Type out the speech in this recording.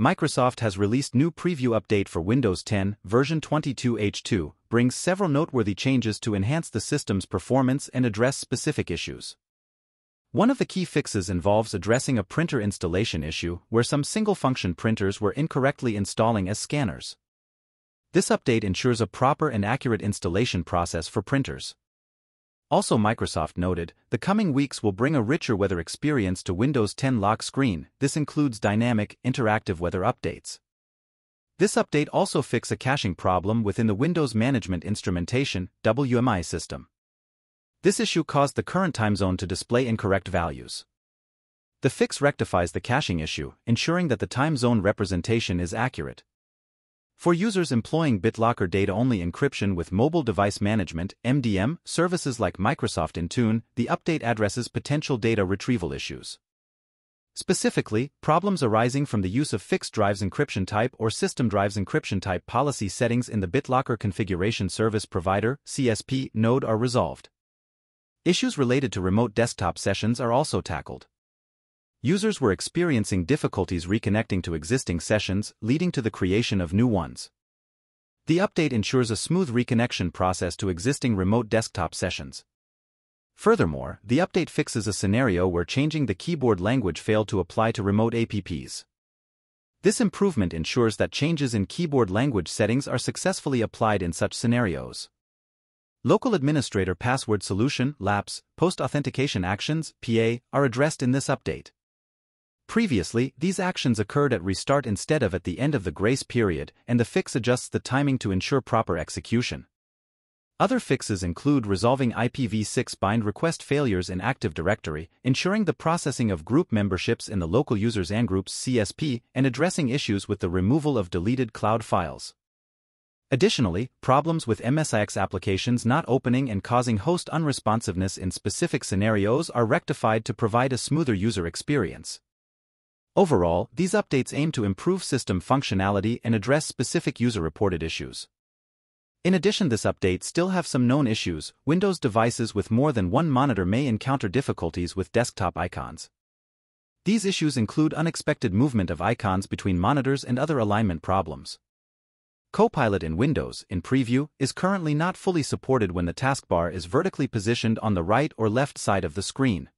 Microsoft has released new preview update for Windows 10 version 22H2, brings several noteworthy changes to enhance the system's performance and address specific issues. One of the key fixes involves addressing a printer installation issue where some single-function printers were incorrectly installing as scanners. This update ensures a proper and accurate installation process for printers. Also, Microsoft noted, the coming weeks will bring a richer weather experience to Windows 10 lock screen. This includes dynamic, interactive weather updates. This update also fixes a caching problem within the Windows Management Instrumentation (WMI) system. This issue caused the current time zone to display incorrect values. The fix rectifies the caching issue, ensuring that the time zone representation is accurate. For users employing BitLocker data-only encryption with mobile device management (MDM) services like Microsoft Intune, the update addresses potential data retrieval issues. Specifically, problems arising from the use of fixed drives encryption type or system drives encryption type policy settings in the BitLocker Configuration Service Provider (CSP) node are resolved. Issues related to remote desktop sessions are also tackled. Users were experiencing difficulties reconnecting to existing sessions, leading to the creation of new ones. The update ensures a smooth reconnection process to existing remote desktop sessions. Furthermore, the update fixes a scenario where changing the keyboard language failed to apply to remote apps. This improvement ensures that changes in keyboard language settings are successfully applied in such scenarios. Local Administrator Password Solution (LAPS), Post Authentication Actions (PA) are addressed in this update. Previously, these actions occurred at restart instead of at the end of the grace period, and the fix adjusts the timing to ensure proper execution. Other fixes include resolving IPv6 bind request failures in Active Directory, ensuring the processing of group memberships in the local users and groups (CSP), and addressing issues with the removal of deleted cloud files. Additionally, problems with MSIX applications not opening and causing host unresponsiveness in specific scenarios are rectified to provide a smoother user experience. Overall, these updates aim to improve system functionality and address specific user-reported issues. In addition, this update still have some known issues. Windows devices with more than one monitor may encounter difficulties with desktop icons. These issues include unexpected movement of icons between monitors and other alignment problems. Copilot in Windows, in preview, is currently not fully supported when the taskbar is vertically positioned on the right or left side of the screen.